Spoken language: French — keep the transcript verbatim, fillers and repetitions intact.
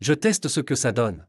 Je teste ce que ça donne.